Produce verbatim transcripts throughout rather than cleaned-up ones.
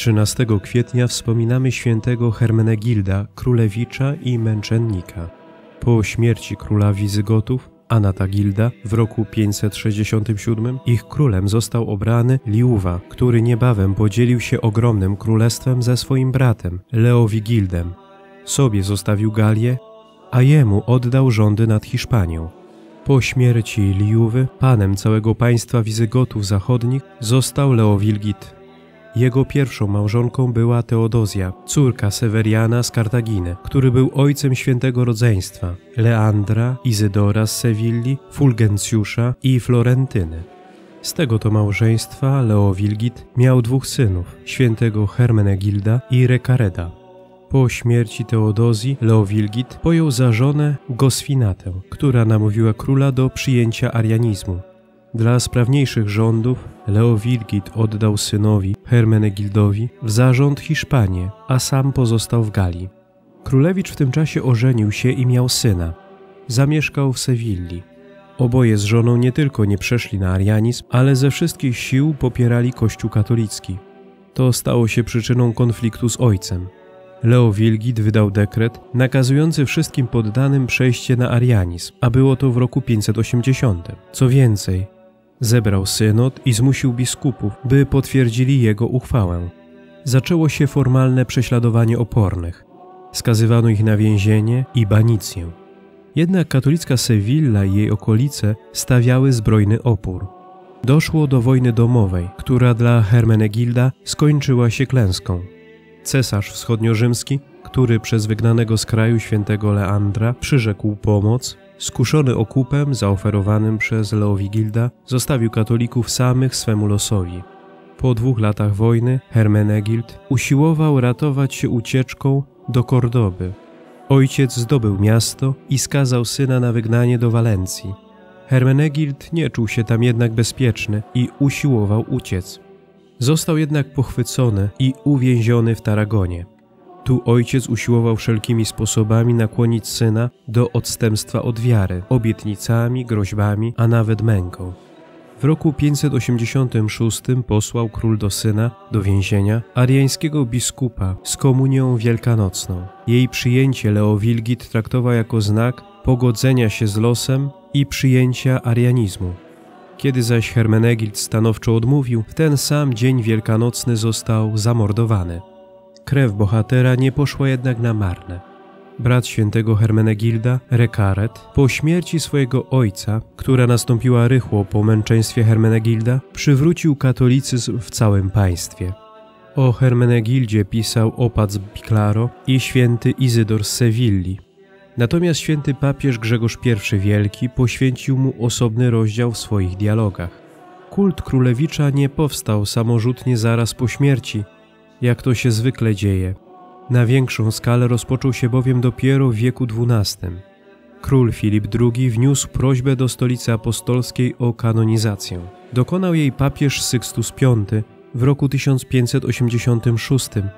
trzynastego kwietnia wspominamy świętego Hermenegilda, królewicza i męczennika. Po śmierci króla Wizygotów, Anatagilda, w roku pięćset sześćdziesiątym siódmym ich królem został obrany Liuwa, który niebawem podzielił się ogromnym królestwem ze swoim bratem, Leowigildem. Sobie zostawił Galię, a jemu oddał rządy nad Hiszpanią. Po śmierci Liuwy panem całego państwa Wizygotów zachodnich został Leowigild. Jego pierwszą małżonką była Teodozja, córka Severiana z Kartaginy, który był ojcem świętego rodzeństwa, Leandra, Izydora z Sewilli, Fulgencjusza i Florentyny. Z tego to małżeństwa Leowigild miał dwóch synów, świętego Hermenegilda i Rekareda. Po śmierci Teodozji Leowigild pojął za żonę Gosfinatę, która namówiła króla do przyjęcia arianizmu. Dla sprawniejszych rządów Leowigild oddał synowi Hermenegildowi w zarząd Hiszpanię, a sam pozostał w Galii. Królewicz w tym czasie ożenił się i miał syna. Zamieszkał w Sewilli. Oboje z żoną nie tylko nie przeszli na arianizm, ale ze wszystkich sił popierali Kościół katolicki. To stało się przyczyną konfliktu z ojcem. Leowigild wydał dekret nakazujący wszystkim poddanym przejście na arianizm, a było to w roku pięćset osiemdziesiątym. Co więcej, zebrał synod i zmusił biskupów, by potwierdzili jego uchwałę. Zaczęło się formalne prześladowanie opornych. Skazywano ich na więzienie i banicję. Jednak katolicka Sewilla i jej okolice stawiały zbrojny opór. Doszło do wojny domowej, która dla Hermenegilda skończyła się klęską. Cesarz wschodniorzymski, który przez wygnanego z kraju świętego Leandra przyrzekł pomoc, skuszony okupem zaoferowanym przez Leowigilda, zostawił katolików samych swemu losowi. Po dwóch latach wojny Hermenegild usiłował ratować się ucieczką do Kordoby. Ojciec zdobył miasto i skazał syna na wygnanie do Walencji. Hermenegild nie czuł się tam jednak bezpieczny i usiłował uciec. Został jednak pochwycony i uwięziony w Taragonie. Tu ojciec usiłował wszelkimi sposobami nakłonić syna do odstępstwa od wiary, obietnicami, groźbami, a nawet męką. W roku pięćset osiemdziesiątym szóstym posłał król do syna, do więzienia, ariańskiego biskupa z komunią wielkanocną. Jej przyjęcie Leowigild traktował jako znak pogodzenia się z losem i przyjęcia arianizmu. Kiedy zaś Hermenegild stanowczo odmówił, w ten sam dzień wielkanocny został zamordowany. Krew bohatera nie poszła jednak na marne. Brat świętego Hermenegilda, Rekared, po śmierci swojego ojca, która nastąpiła rychło po męczeństwie Hermenegilda, przywrócił katolicyzm w całym państwie. O Hermenegildzie pisał opat z Biclaro i święty Izydor z Sewilli. Natomiast święty papież Grzegorz pierwszy Wielki poświęcił mu osobny rozdział w swoich dialogach. Kult królewicza nie powstał samorzutnie zaraz po śmierci, jak to się zwykle dzieje. Na większą skalę rozpoczął się bowiem dopiero w wieku dwunastym. Król Filip drugi wniósł prośbę do Stolicy Apostolskiej o kanonizację. Dokonał jej papież Sykstus piąty w roku tysiąc pięćset osiemdziesiątym szóstym,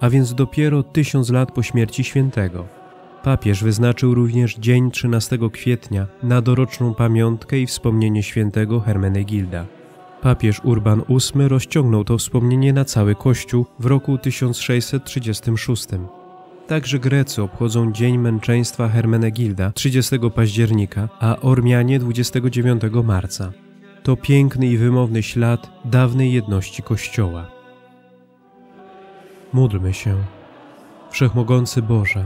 a więc dopiero tysiąc lat po śmierci świętego. Papież wyznaczył również dzień trzynastego kwietnia na doroczną pamiątkę i wspomnienie świętego Hermenegilda. Papież Urban ósmy rozciągnął to wspomnienie na cały Kościół w roku tysiąc sześćset trzydziestym szóstym. Także Grecy obchodzą dzień męczeństwa Hermenegilda trzydziestego października, a Ormianie dwudziestego dziewiątego marca. To piękny i wymowny ślad dawnej jedności Kościoła. Módlmy się. Wszechmogący Boże,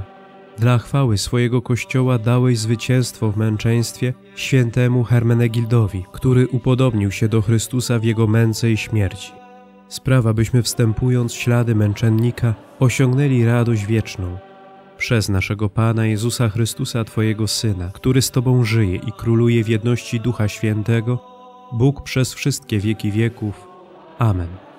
dla chwały swojego Kościoła dałeś zwycięstwo w męczeństwie świętemu Hermenegildowi, który upodobnił się do Chrystusa w jego męce i śmierci. Spraw, abyśmy wstępując ślady męczennika osiągnęli radość wieczną. Przez naszego Pana Jezusa Chrystusa, Twojego Syna, który z Tobą żyje i króluje w jedności Ducha Świętego, Bóg przez wszystkie wieki wieków. Amen.